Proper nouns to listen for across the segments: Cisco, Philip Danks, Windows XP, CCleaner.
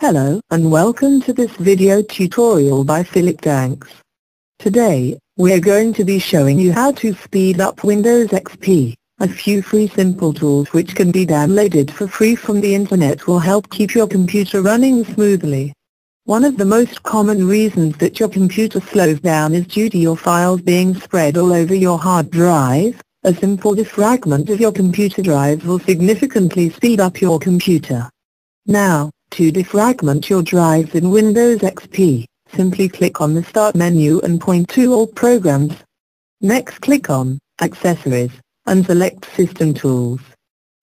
Hello and welcome to this video tutorial by Philip Danks. Today, we're going to be showing you how to speed up Windows XP. A few free simple tools which can be downloaded for free from the internet will help keep your computer running smoothly. One of the most common reasons that your computer slows down is due to your files being spread all over your hard drive. A simple defragment of your computer drive will significantly speed up your computer. Now, to defragment your drives in Windows XP, simply click on the Start menu and point to All Programs. Next click on Accessories, and select System Tools.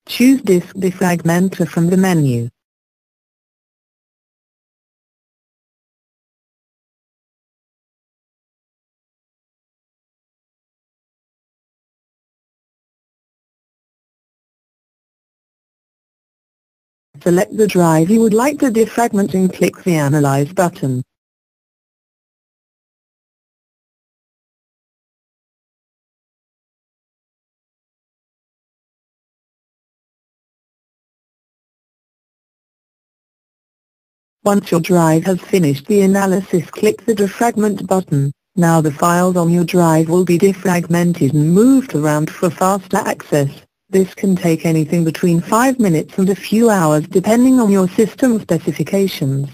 Choose Disk Defragmenter from the menu. Select the drive you would like to defragment and click the Analyze button. Once your drive has finished the analysis, click the Defragment button. Now the files on your drive will be defragmented and moved around for faster access. This can take anything between 5 minutes and a few hours depending on your system specifications.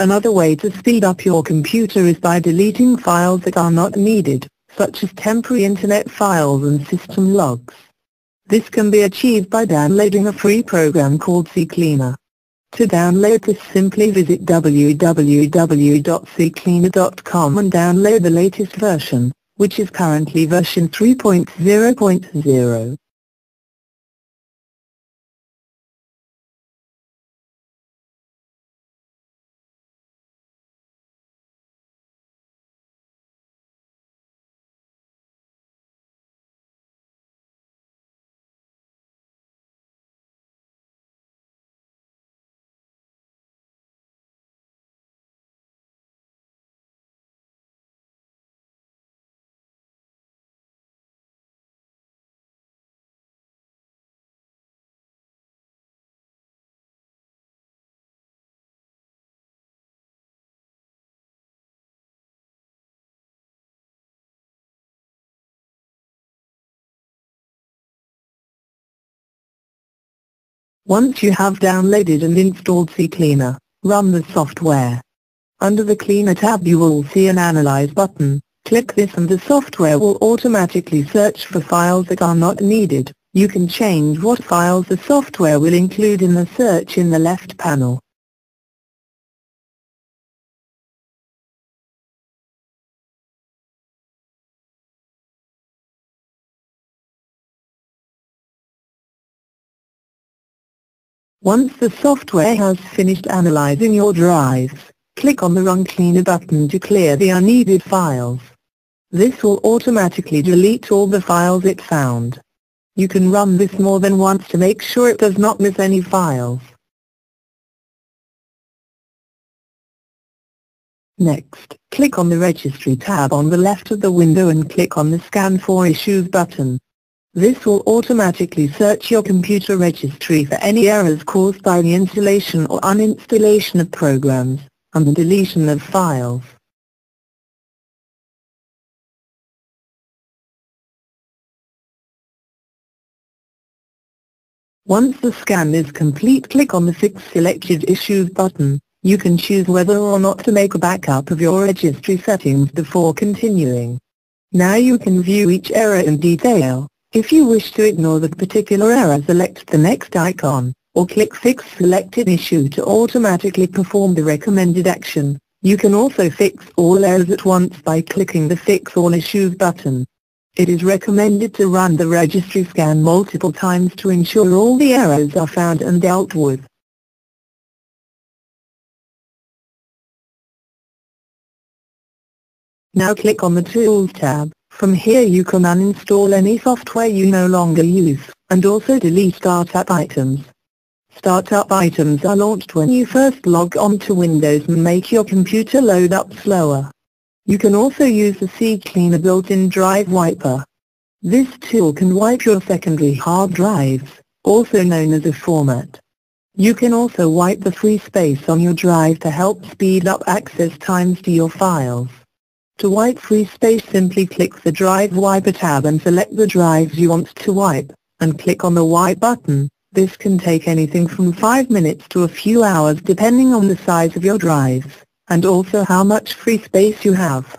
Another way to speed up your computer is by deleting files that are not needed, such as temporary internet files and system logs. This can be achieved by downloading a free program called CCleaner. To download this, simply visit www.ccleaner.com and download the latest version, which is currently version 3.0.0. Once you have downloaded and installed CCleaner, run the software. Under the Cleaner tab you will see an Analyze button. Click this and the software will automatically search for files that are not needed. You can change what files the software will include in the search in the left panel. Once the software has finished analyzing your drives, click on the Run Cleaner button to clear the unneeded files. This will automatically delete all the files it found. You can run this more than once to make sure it does not miss any files. Next, click on the Registry tab on the left of the window and click on the Scan for Issues button. This will automatically search your computer registry for any errors caused by the installation or uninstallation of programs, and the deletion of files. Once the scan is complete, click on the Fix Selected Issues button. You can choose whether or not to make a backup of your registry settings before continuing. Now you can view each error in detail. If you wish to ignore the particular error, select the next icon, or click Fix Selected Issue to automatically perform the recommended action. You can also fix all errors at once by clicking the Fix All Issues button. It is recommended to run the registry scan multiple times to ensure all the errors are found and dealt with. Now click on the Tools tab. From here you can uninstall any software you no longer use, and also delete startup items. Startup items are launched when you first log on to Windows and make your computer load up slower. You can also use the CCleaner built-in drive wiper. This tool can wipe your secondary hard drives, also known as a format. You can also wipe the free space on your drive to help speed up access times to your files. To wipe free space, simply click the Drive Wiper tab and select the drives you want to wipe, and click on the Wipe button. This can take anything from 5 minutes to a few hours depending on the size of your drives, and also how much free space you have.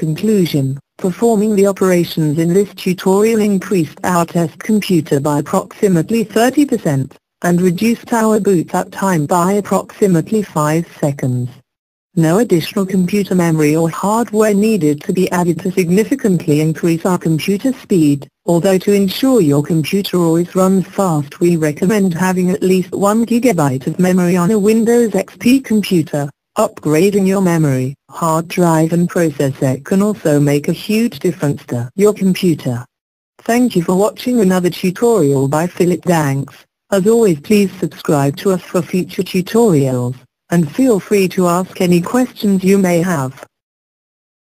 Conclusion: performing the operations in this tutorial increased our test computer by approximately 30% and reduced our boot up time by approximately 5 seconds. No additional computer memory or hardware needed to be added to significantly increase our computer speed, although to ensure your computer always runs fast we recommend having at least 1 GB of memory on a Windows XP computer. Upgrading your memory, hard drive and processor can also make a huge difference to your computer. Thank you for watching another tutorial by Philip Danks. As always, please subscribe to us for future tutorials, and feel free to ask any questions you may have.